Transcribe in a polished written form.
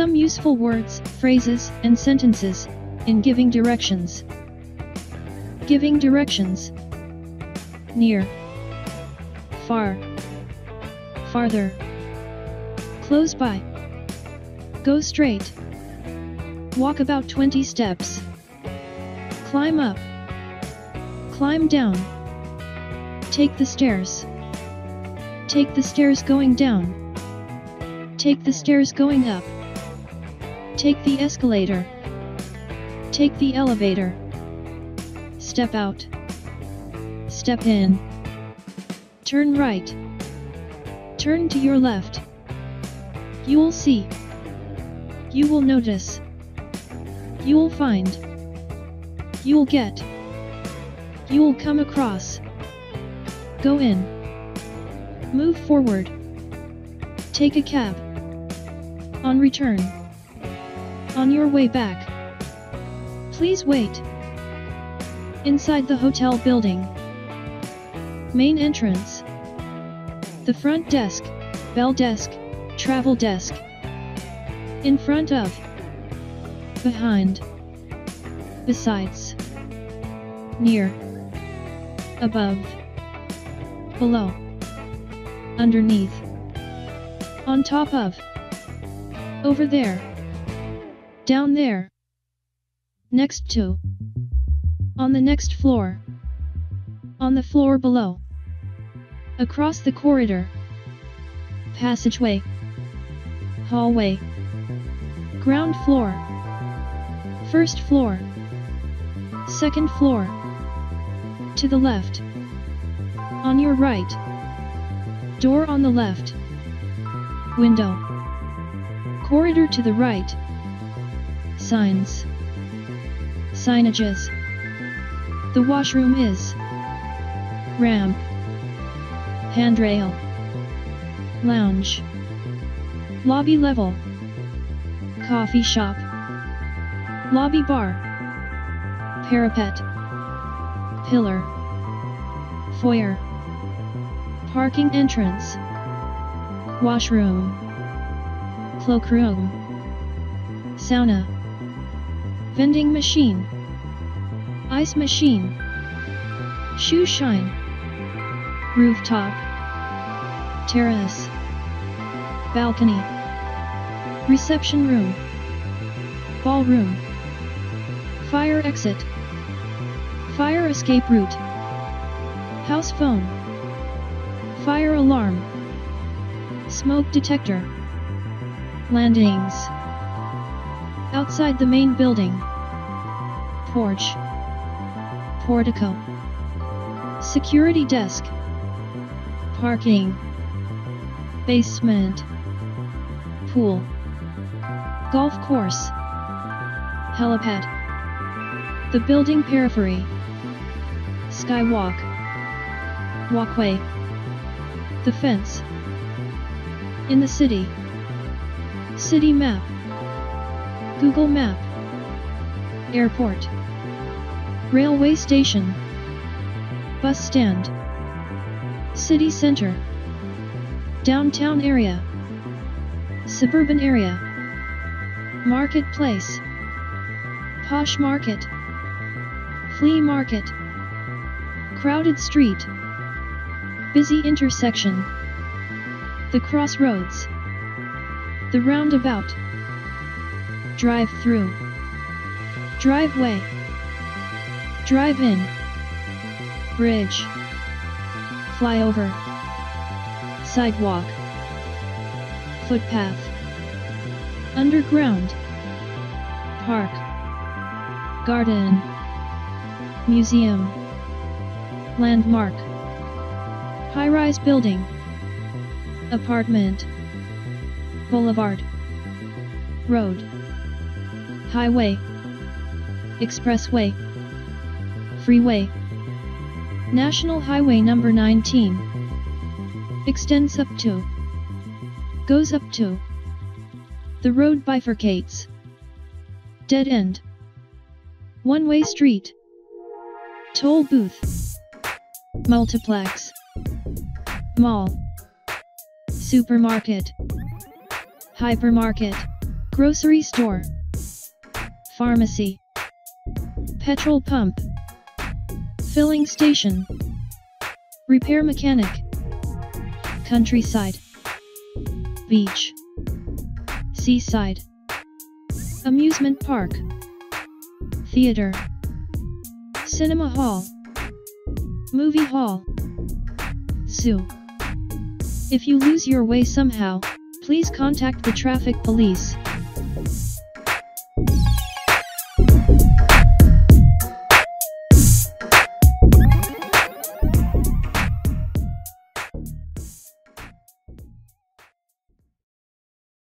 some useful words, phrases, and sentences in giving directions. Giving directions. Near. Far. Farther. Close by. Go straight. Walk about 20 steps. Climb up. Climb down. Take the stairs. Take the stairs going down. Take the stairs going up. Take the escalator. Take the elevator. Step out. Step in. Turn right. Turn to your left. You will see. You will notice. You will find. You will get. You will come across. Go in. Move forward. Take a cab. On return. On your way back. Please wait. Inside the hotel building. Main entrance. The front desk, bell desk, travel desk. In front of. Behind. Besides. Near. Above. Below. Underneath. On top of. Over there. Down there. Next to. On the next floor. On the floor below. Across the corridor. Passageway. Hallway. Ground floor. First floor. Second floor. To the left. On your right. Door on the left. Window. Corridor to the right. Signs. Signages. The washroom is. Ramp. Handrail. Lounge. Lobby level. Coffee shop. Lobby bar. Parapet. Pillar. Foyer. Parking entrance. Washroom. Cloakroom. Sauna. Vending machine. Ice machine. Shoe shine. Rooftop. Terrace. Balcony. Reception room. Ballroom. Fire exit. Fire escape route. House phone. Fire alarm. Smoke detector. Landings. Outside the main building. Porch. Portico. Security desk. Parking. Basement. Pool. Golf course. Helipad. The building periphery. Skywalk. Walkway. The fence. In the city. City map. Google map. Airport. Railway station. Bus stand. City center. Downtown area. Suburban area. Marketplace. Posh market. Flea market. Crowded street. Busy intersection. The crossroads. The roundabout. Drive-through. Driveway. Drive-in. Bridge. Flyover. Sidewalk. Footpath. Underground. Park. Garden. Museum. Landmark. High-rise building. Apartment. Boulevard. Road. Highway. Expressway. Freeway. National Highway number 19. Extends up to. Goes up to. The road bifurcates. Dead end. One-way street. Toll booth. Multiplex. Mall. Supermarket. Hypermarket. Grocery store, pharmacy, petrol pump, filling station, repair mechanic, countryside, beach, seaside, amusement park, theater, cinema hall, movie hall, zoo. If you lose your way somehow, please contact the traffic police.